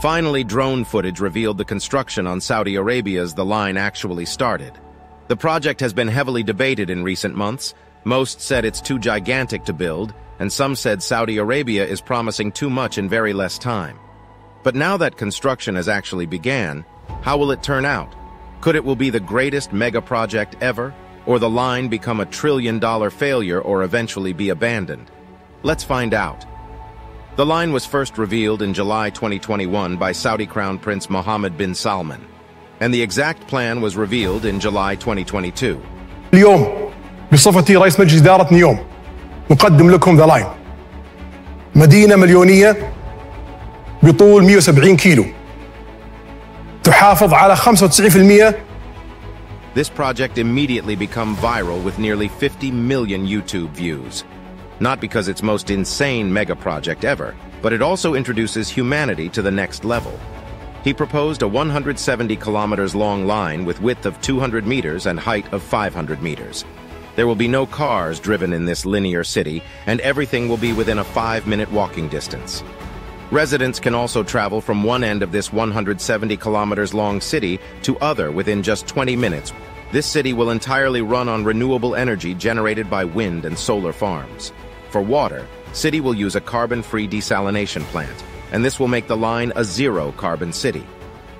Finally, drone footage revealed the construction on Saudi Arabia's The Line actually started. The project has been heavily debated in recent months. Most said it's too gigantic to build, and some said Saudi Arabia is promising too much in very less time. But now that construction has actually began, how will it turn out? Could it will be the greatest mega project ever, or the line become a trillion-dollar failure or eventually be abandoned? Let's find out. The line was first revealed in July 2021 by Saudi Crown Prince Mohammed bin Salman, and the exact plan was revealed in July 2022. اليوم بصفتي رئيس مجلس إدارة نيوم نقدم لكم The Line. مدينة مليونية بطول 170 كيلو. تحافظ على 95%. This project immediately became viral with nearly 50 million YouTube views. Not because it's most insane mega project ever, but it also introduces humanity to the next level. He proposed a 170 kilometers long line with width of 200 meters and height of 500 meters. There will be no cars driven in this linear city, and everything will be within a 5-minute walking distance. Residents can also travel from one end of this 170 kilometers long city to other within just 20 minutes. This city will entirely run on renewable energy generated by wind and solar farms. For water, city will use a carbon-free desalination plant, and this will make the line a zero-carbon city.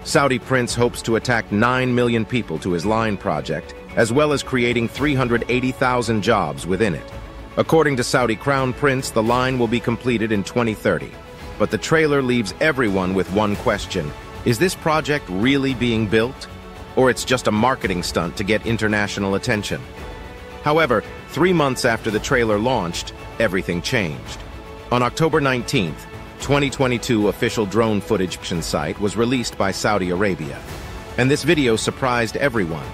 Saudi Prince hopes to attract 9 million people to his line project, as well as creating 380,000 jobs within it. According to Saudi Crown Prince, the line will be completed in 2030. But the trailer leaves everyone with one question. Is this project really being built? Or it's just a marketing stunt to get international attention? However, 3 months after the trailer launched, everything changed. On October 19th, 2022, official drone footage site was released by Saudi Arabia. And this video surprised everyone.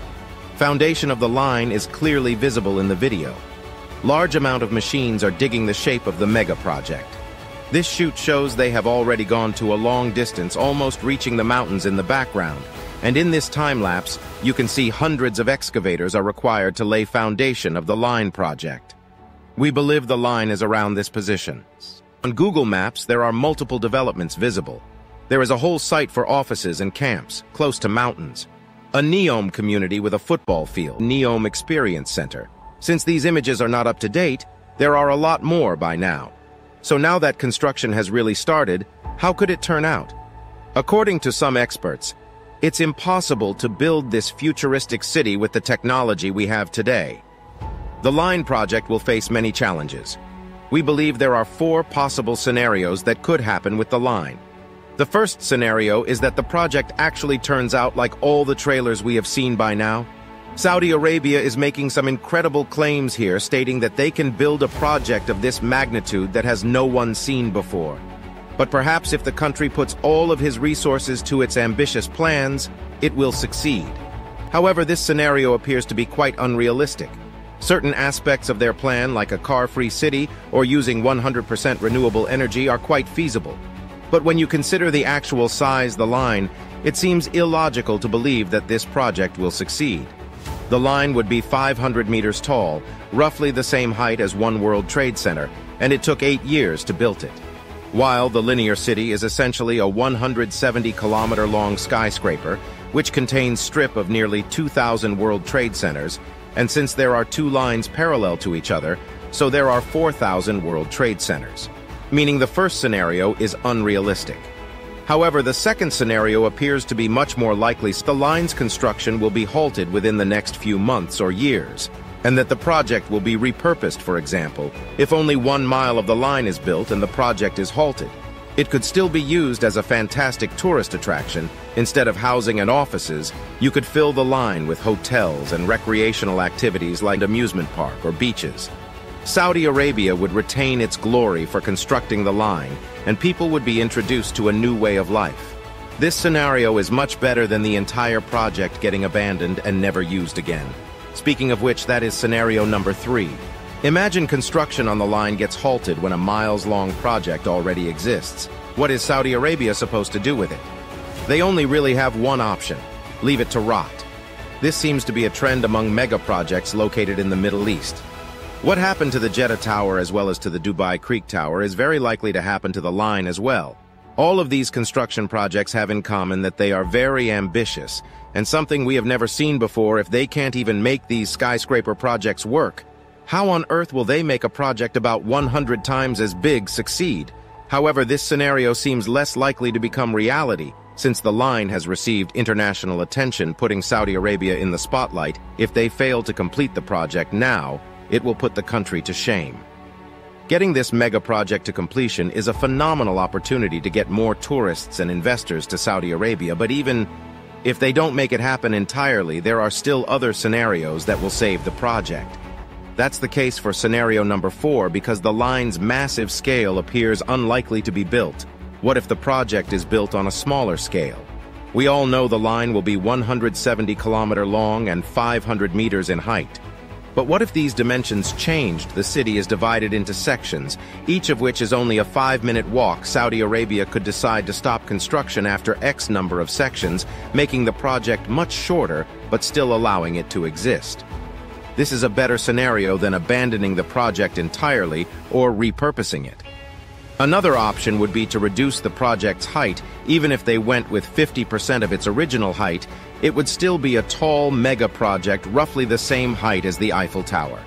Foundation of the line is clearly visible in the video. Large amount of machines are digging the shape of the mega project. This shoot shows they have already gone to a long distance, almost reaching the mountains in the background, and in this time-lapse, you can see hundreds of excavators are required to lay foundation of the line project. We believe the line is around this position. On Google Maps, there are multiple developments visible. There is a whole site for offices and camps, close to mountains. A Neom community with a football field, Neom Experience Center. Since these images are not up to date, there are a lot more by now. So now that construction has really started, how could it turn out? According to some experts, it's impossible to build this futuristic city with the technology we have today. The line project will face many challenges. We believe there are 4 possible scenarios that could happen with the line. The first scenario is that the project actually turns out like all the trailers we have seen by now. Saudi Arabia is making some incredible claims here, stating that they can build a project of this magnitude that has no one seen before. But perhaps if the country puts all of his resources to its ambitious plans, it will succeed. However, this scenario appears to be quite unrealistic. Certain aspects of their plan, like a car-free city or using 100% renewable energy, are quite feasible. But when you consider the actual size of the line, it seems illogical to believe that this project will succeed. The line would be 500 meters tall, roughly the same height as one World Trade Center, and it took 8 years to build it. While the linear city is essentially a 170-kilometer-long skyscraper, which contains a strip of nearly 2,000 World Trade Centers, and since there are 2 lines parallel to each other, so there are 4,000 World Trade Centers, meaning the first scenario is unrealistic. However, the second scenario appears to be much more likely. The line's construction will be halted within the next few months or years, and that the project will be repurposed. For example, if only 1 mile of the line is built and the project is halted, it could still be used as a fantastic tourist attraction. Instead of housing and offices, you could fill the line with hotels and recreational activities like amusement park or beaches. Saudi Arabia would retain its glory for constructing the line, and people would be introduced to a new way of life. This scenario is much better than the entire project getting abandoned and never used again. Speaking of which, that is scenario number 3. Imagine construction on the line gets halted when a miles-long project already exists. What is Saudi Arabia supposed to do with it? They only really have one option: leave it to rot. This seems to be a trend among mega projects located in the Middle East. What happened to the Jeddah Tower as well as to the Dubai Creek Tower is very likely to happen to the line as well. All of these construction projects have in common that they are very ambitious, and something we have never seen before. If they can't even make these skyscraper projects work, how on earth will they make a project about 100 times as big succeed? However, this scenario seems less likely to become reality, since the line has received international attention, putting Saudi Arabia in the spotlight. If they fail to complete the project now, it will put the country to shame. Getting this mega project to completion is a phenomenal opportunity to get more tourists and investors to Saudi Arabia, but even if they don't make it happen entirely, there are still other scenarios that will save the project. That's the case for scenario number 4, because the line's massive scale appears unlikely to be built. What if the project is built on a smaller scale? We all know the line will be 170 kilometers long and 500 meters in height. But what if these dimensions changed? The city is divided into sections, each of which is only a 5-minute walk. Saudi Arabia could decide to stop construction after X number of sections, making the project much shorter, but still allowing it to exist. This is a better scenario than abandoning the project entirely or repurposing it. Another option would be to reduce the project's height. Even if they went with 50% of its original height, it would still be a tall mega project roughly the same height as the Eiffel Tower.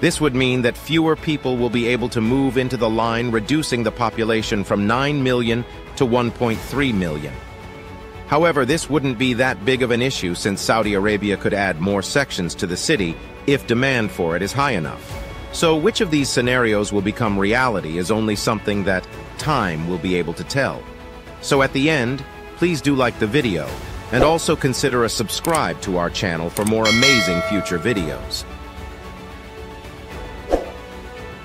This would mean that fewer people will be able to move into the line, reducing the population from 9 million to 1.3 million. However, this wouldn't be that big of an issue, since Saudi Arabia could add more sections to the city if demand for it is high enough. So which of these scenarios will become reality is only something that time will be able to tell. So at the end, please do like the video, and also consider a subscribe to our channel for more amazing future videos.